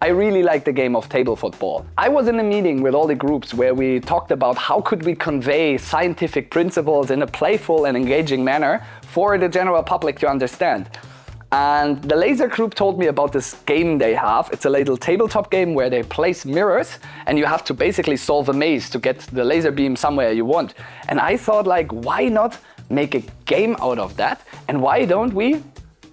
I really like the game of table football. I was in a meeting with all the groups where we talked about how could we convey scientific principles in a playful and engaging manner for the general public to understand. And the laser group told me about this game they have. It's a little tabletop game where they place mirrors and you have to basically solve a maze to get the laser beam somewhere you want. And I thought, like, why not make a game out of that? And why don't we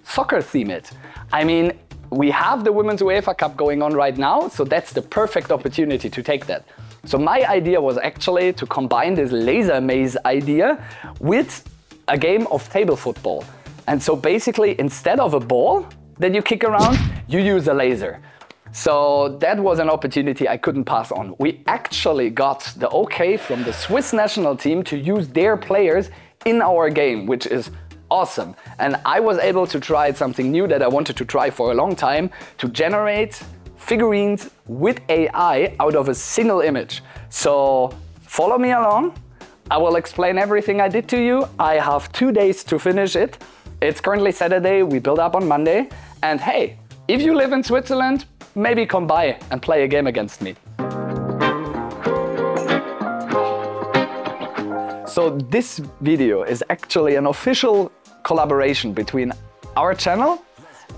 soccer theme it? I mean, we have the Women's UEFA Cup going on right now, so that's the perfect opportunity to take that. So my idea was actually to combine this laser maze idea with a game of table football. And so basically, instead of a ball that you kick around, you use a laser. So that was an opportunity I couldn't pass on. We actually got the okay from the Swiss national team to use their players in our game, which is awesome. And I was able to try something new that I wanted to try for a long time, to generate figurines with AI out of a single image. So follow me along. I will explain everything I did to you. I have 2 days to finish it. It's currently Saturday, we build up on Monday. And hey, if you live in Switzerland, maybe come by and play a game against me. So this video is actually an official collaboration between our channel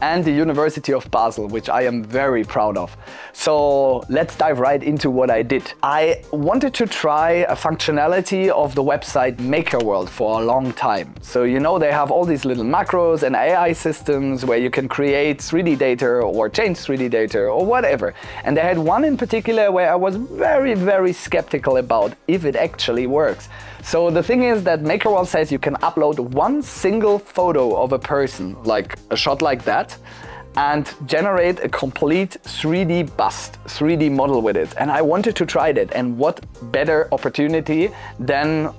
and the University of Basel, which I am very proud of. So let's dive right into what I did. I wanted to try a functionality of the website MakerWorld for a long time. So you know they have all these little macros and AI systems where you can create 3D data or change 3D data or whatever. And they had one in particular where I was very skeptical about if it actually works. So the thing is that MakerWorld says you can upload one single photo of a person, like a shot like that, and generate a complete 3D bust, 3D model with it. And I wanted to try that. And what better opportunity than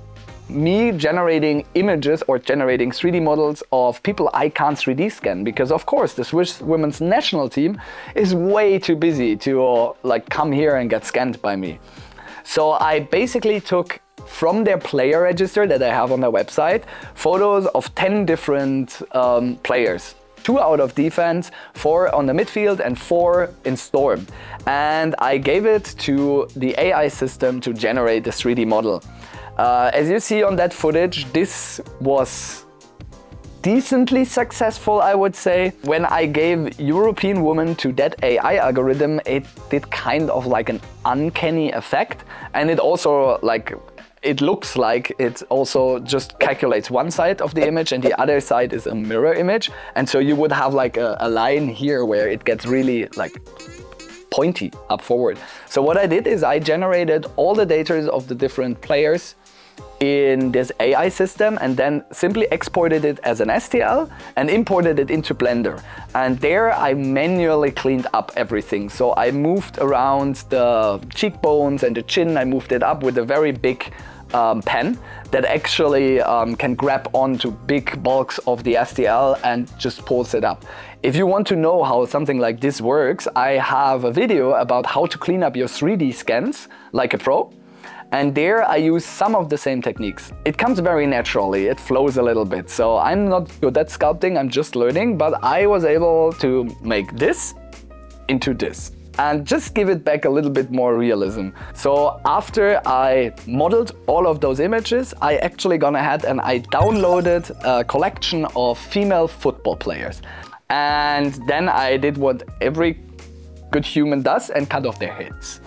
me generating images or generating 3D models of people I can't 3D scan, because of course the Swiss Women's National Team is way too busy to like come here and get scanned by me. So I basically took from their player register that I have on their website photos of 10 different players. 2 out of defense, 4 on the midfield and 4 in storm. And I gave it to the AI system to generate the 3D model. As you see on that footage, this was decently successful, I would say. When I gave European women to that AI algorithm, it did kind of like an uncanny effect. And it also like, it looks like it also just calculates one side of the image and the other side is a mirror image. And so you would have like a line here where it gets really like pointy up forward. So what I did is I generated all the data of the different players in this AI system and then simply exported it as an STL and imported it into Blender. And there I manually cleaned up everything. So I moved around the cheekbones and the chin. I moved it up with a very big pen that actually can grab onto big bulks of the STL and just pulls it up. If you want to know how something like this works, I have a video about how to clean up your 3D scans like a pro. And there I use some of the same techniques. It comes very naturally, it flows a little bit. So I'm not good at sculpting, I'm just learning, but I was able to make this into this and just give it back a little bit more realism. So after I modeled all of those images, I actually gone ahead and I downloaded a collection of female football players. And then I did what every good human does and cut off their heads.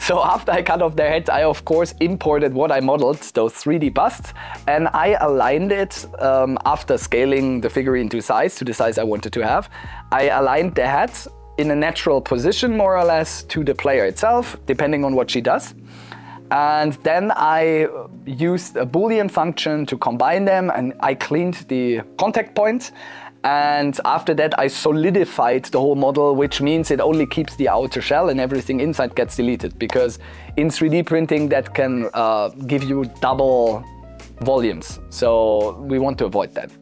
So after I cut off their heads, I of course imported what I modeled, those 3D busts, and I aligned it after scaling the figurine to the size I wanted to have. I aligned the head in a natural position, more or less, to the player itself, depending on what she does. And then I used a Boolean function to combine them and I cleaned the contact points. And after that, I solidified the whole model, which means it only keeps the outer shell and everything inside gets deleted, because in 3D printing that can give you double volumes. So we want to avoid that.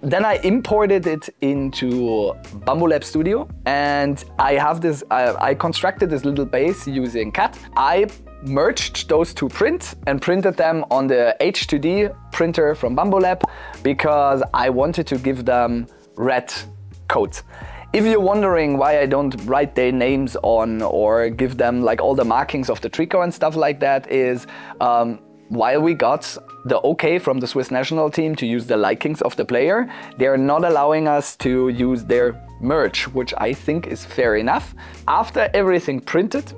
Then I imported it into Bambu Lab Studio and I have this, I constructed this little base using CAD. I merged those 2 prints and printed them on the H2D printer from Bambu Lab because I wanted to give them red coats. If you're wondering why I don't write their names on or give them like all the markings of the tricot and stuff like that, is while we got the okay from the Swiss national team to use the likings of the player, they're not allowing us to use their merch, which I think is fair enough. After everything printed,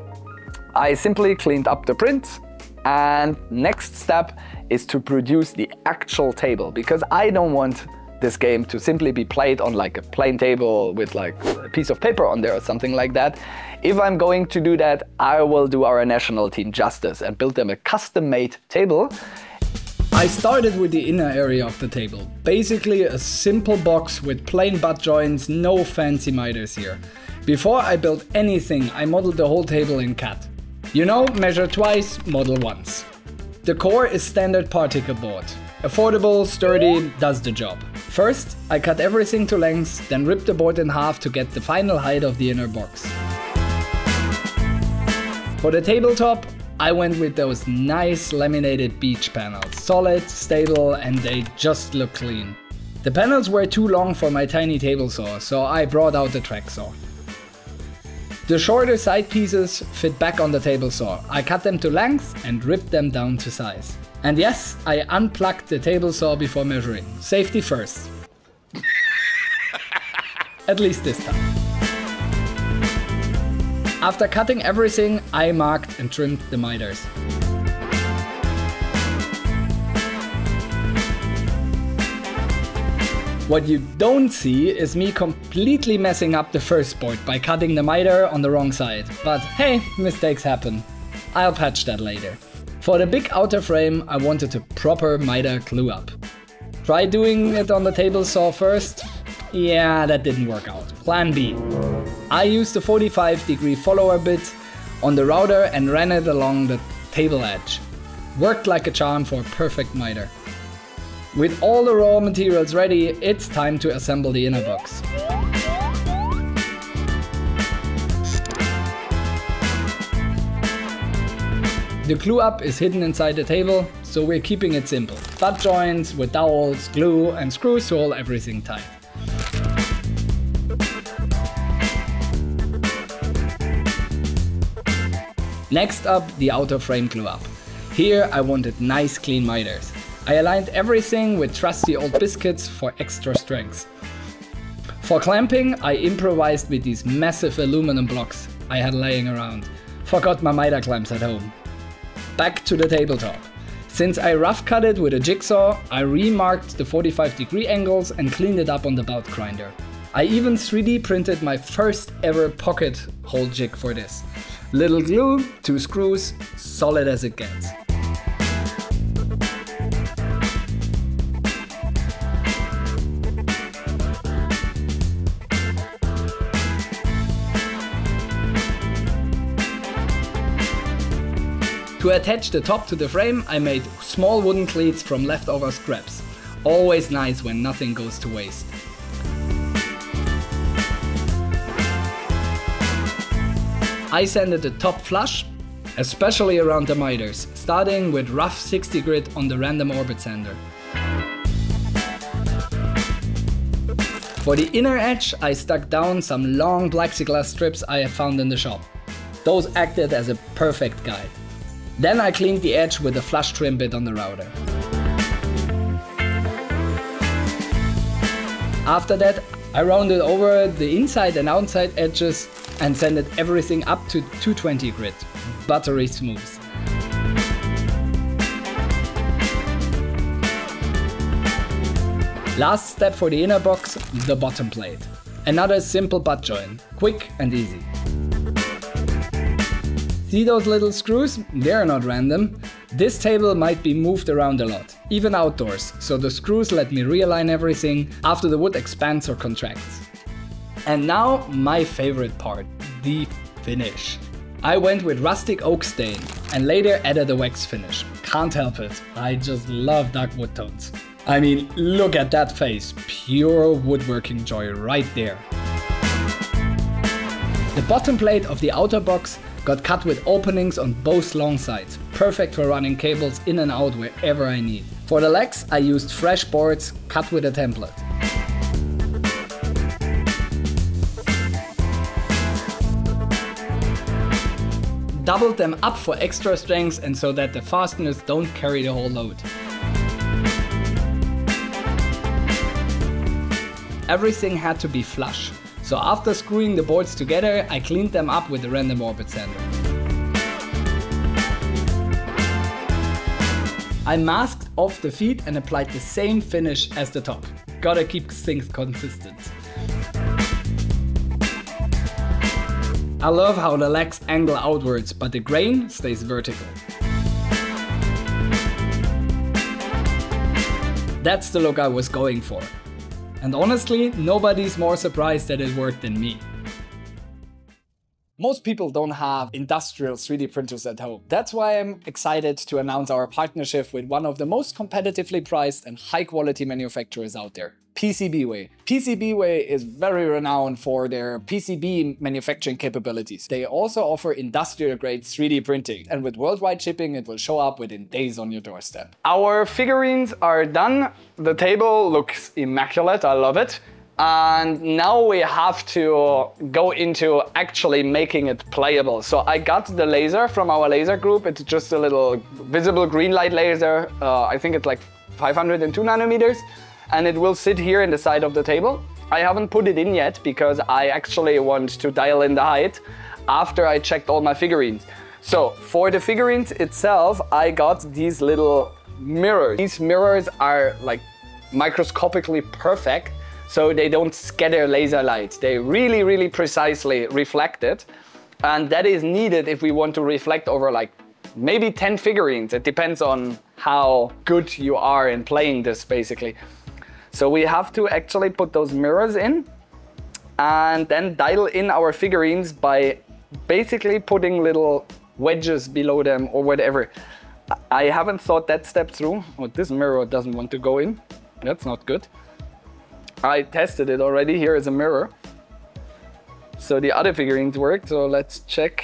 I simply cleaned up the prints, and next step is to produce the actual table, because I don't want this game to simply be played on like a plain table with like a piece of paper on there or something like that. If I'm going to do that, I will do our national team justice and build them a custom-made table. I started with the inner area of the table. Basically a simple box with plain butt joints, no fancy miters here. Before I built anything, I modeled the whole table in CAD. You know, measure twice, model once. The core is standard particle board. Affordable, sturdy, does the job. First, I cut everything to lengths, then rip the board in half to get the final height of the inner box. For the tabletop, I went with those nice laminated beach panels. Solid, stable, and they just look clean. The panels were too long for my tiny table saw, so I brought out the track saw. The shorter side pieces fit back on the table saw. I cut them to length and ripped them down to size. And yes, I unplugged the table saw before measuring. Safety first. At least this time. After cutting everything, I marked and trimmed the miters. What you don't see is me completely messing up the first board by cutting the miter on the wrong side. But hey, mistakes happen. I'll patch that later. For the big outer frame, I wanted a proper miter glue up. Try doing it on the table saw first? Yeah, that didn't work out. Plan B. I used the 45-degree follower bit on the router and ran it along the table edge. Worked like a charm for a perfect miter. With all the raw materials ready, it's time to assemble the inner box. The glue up is hidden inside the table, so we're keeping it simple. Butt joints with dowels, glue and screws to hold everything tight. Next up, the outer frame glue up. Here I wanted nice clean miters. I aligned everything with trusty old biscuits for extra strength. For clamping, I improvised with these massive aluminum blocks I had laying around. Forgot my miter clamps at home. Back to the tabletop. Since I rough cut it with a jigsaw, I remarked the 45-degree angles and cleaned it up on the belt grinder. I even 3D printed my first ever pocket hole jig for this. Little glue, two screws, solid as it gets. To attach the top to the frame, I made small wooden cleats from leftover scraps. Always nice when nothing goes to waste. I sanded the top flush, especially around the miters, starting with rough 60 grit on the random orbit sander. For the inner edge, I stuck down some long plexiglass strips I had found in the shop. Those acted as a perfect guide. Then I cleaned the edge with a flush trim bit on the router. After that, I rounded over the inside and outside edges and sanded everything up to 220 grit, buttery smooth. Last step for the inner box, the bottom plate. Another simple butt joint, quick and easy. See those little screws? They're not random. This table might be moved around a lot, even outdoors, so the screws let me realign everything after the wood expands or contracts. And now my favorite part, the finish. I went with rustic oak stain and later added a wax finish. Can't help it, I just love dark wood tones. I mean, look at that face, pure woodworking joy right there. The bottom plate of the outer box got cut with openings on both long sides, perfect for running cables in and out wherever I need. For the legs, I used fresh boards cut with a template. doubled them up for extra strength and so that the fasteners don't carry the whole load. Everything had to be flush. So after screwing the boards together, I cleaned them up with a random orbit sander. I masked off the feet and applied the same finish as the top. Gotta keep things consistent. I love how the legs angle outwards, but the grain stays vertical. That's the look I was going for. And honestly, nobody's more surprised that it worked than me. Most people don't have industrial 3D printers at home. That's why I'm excited to announce our partnership with one of the most competitively priced and high-quality manufacturers out there, PCBWay. PCBWay is very renowned for their PCB manufacturing capabilities. They also offer industrial-grade 3D printing, and with worldwide shipping, it will show up within days on your doorstep. Our figurines are done. The table looks immaculate. I love it. And now we have to go into actually making it playable. So I got the laser from our laser group. It's just a little visible green light laser. I think it's like 502 nanometers. And it will sit here in the side of the table. I haven't put it in yet because I actually want to dial in the height after I checked all my figurines. So for the figurines itself, I got these little mirrors. These mirrors are like microscopically perfect. So they don't scatter laser light. They really, really precisely reflect it. And that is needed if we want to reflect over like maybe 10 figurines. It depends on how good you are in playing this basically. So we have to actually put those mirrors in and then dial in our figurines by basically putting little wedges below them or whatever. I haven't thought that step through. Oh, this mirror doesn't want to go in. That's not good. I tested it already. Here is a mirror. So the other figurines worked. So let's check.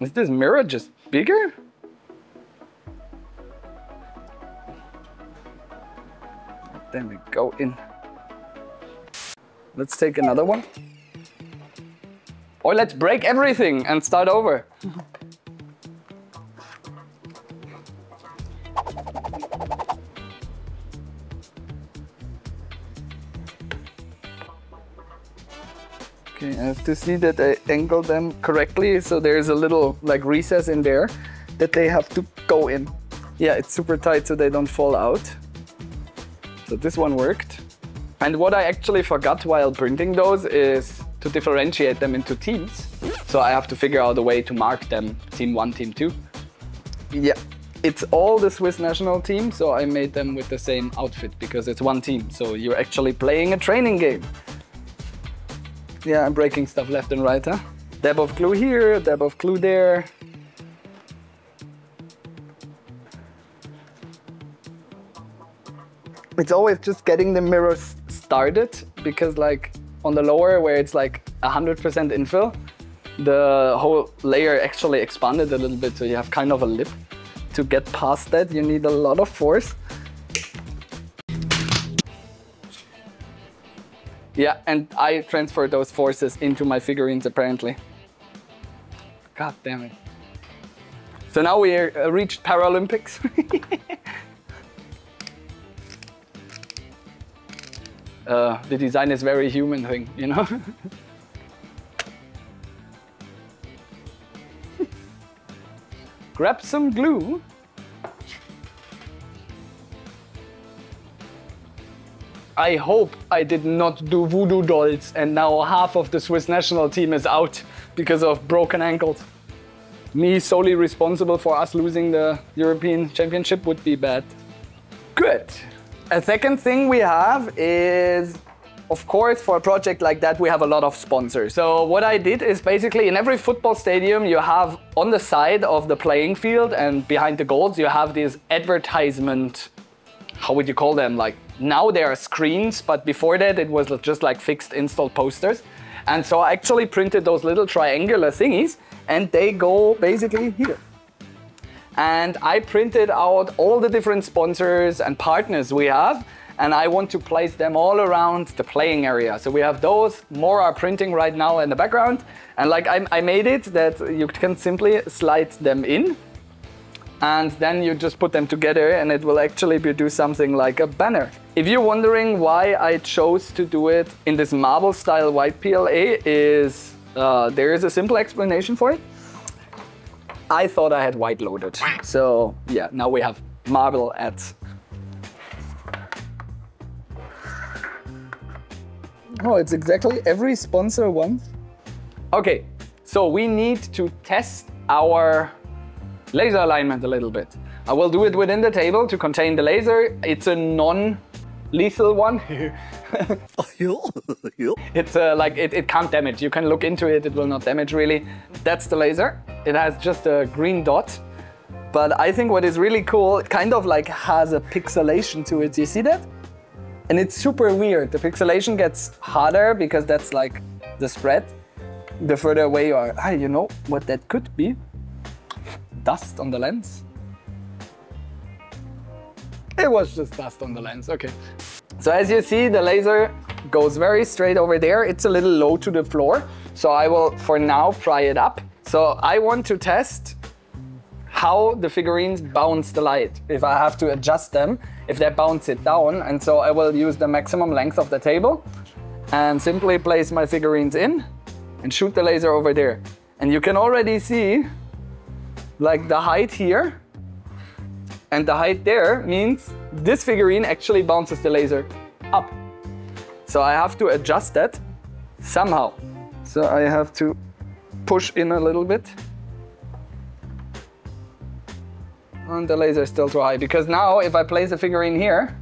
Is this mirror just bigger? Then we go in. Let's take another one. Or let's break everything and start over. Okay, I have to see that I angle them correctly, so there's a little like recess in there that they have to go in. Yeah, it's super tight so they don't fall out. So this one worked. And what I actually forgot while printing those is to differentiate them into teams. So I have to figure out a way to mark them, team one, team two. Yeah, it's all the Swiss national team, so I made them with the same outfit because it's one team. So you're actually playing a training game. Yeah, I'm breaking stuff left and right, huh? Dab of glue here, dab of glue there. It's always just getting the mirrors started because like on the lower where it's like 100% infill, the whole layer actually expanded a little bit. So you have kind of a lip. To get past that, you need a lot of force. Yeah, and I transferred those forces into my figurines, apparently. God damn it. So now we reached Paralympics. The design is very human thing, you know? Grab some glue. I hope I did not do voodoo dolls and now half of the Swiss national team is out because of broken ankles. Me solely responsible for us losing the European Championship would be bad. Good. A second thing we have is, of course, for a project like that, we have a lot of sponsors. So what I did is basically in every football stadium, you have on the side of the playing field and behind the goals, you have these advertisement, how would you call them? Like, now there are screens, but before that it was just like fixed installed posters. And so I actually printed those little triangular thingies and they go basically here. And I printed out all the different sponsors and partners we have and I want to place them all around the playing area. So we have those, more are printing right now in the background, and like I made it that you can simply slide them in, and then you just put them together and it will actually do something like a banner. If you're wondering why I chose to do it in this marble style white PLA, is there is a simple explanation for it. I thought I had white loaded, so yeah, now we have marble at. Oh, it's exactly every sponsor one. Okay, so we need to test our laser alignment a little bit. I will do it within the table to contain the laser. It's a non-lethal one. It's like it can't damage. You can look into it. It will not damage really. That's the laser. It has just a green dot. But I think what is really cool, it kind of like has a pixelation to it. You see that? And it's super weird. The pixelation gets harder because that's like the spread. The further away you are. Ah, you know what that could be? Dust on the lens. It was just dust on the lens, okay. So as you see, the laser goes very straight over there. It's a little low to the floor. So I will, for now, pry it up. So I want to test how the figurines bounce the light. If I have to adjust them, if they bounce it down. And so I will use the maximum length of the table and simply place my figurines in and shoot the laser over there. And you can already see like the height here and the height there means this figurine actually bounces the laser up. So I have to adjust that somehow. So I have to push in a little bit. And the laser is still too high because now if I place a figurine here,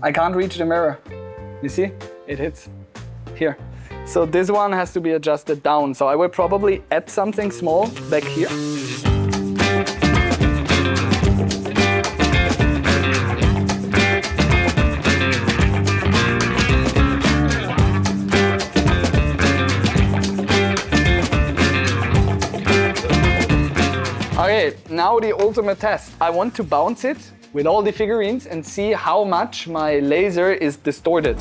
I can't reach the mirror. You see, it hits here. So this one has to be adjusted down. So I will probably add something small back here. Okay, now the ultimate test. I want to bounce it with all the figurines and see how much my laser is distorted.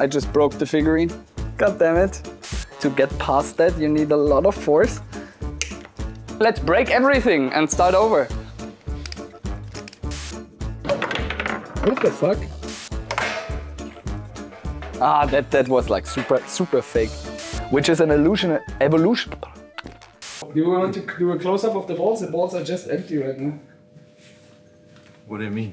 I just broke the figurine. God damn it. To get past that, you need a lot of force. Let's break everything and start over. What the fuck? Ah, that was like super fake. Which is an illusion, evolution. Do you want to do a close-up of the balls? The balls are just empty right now. What do you mean?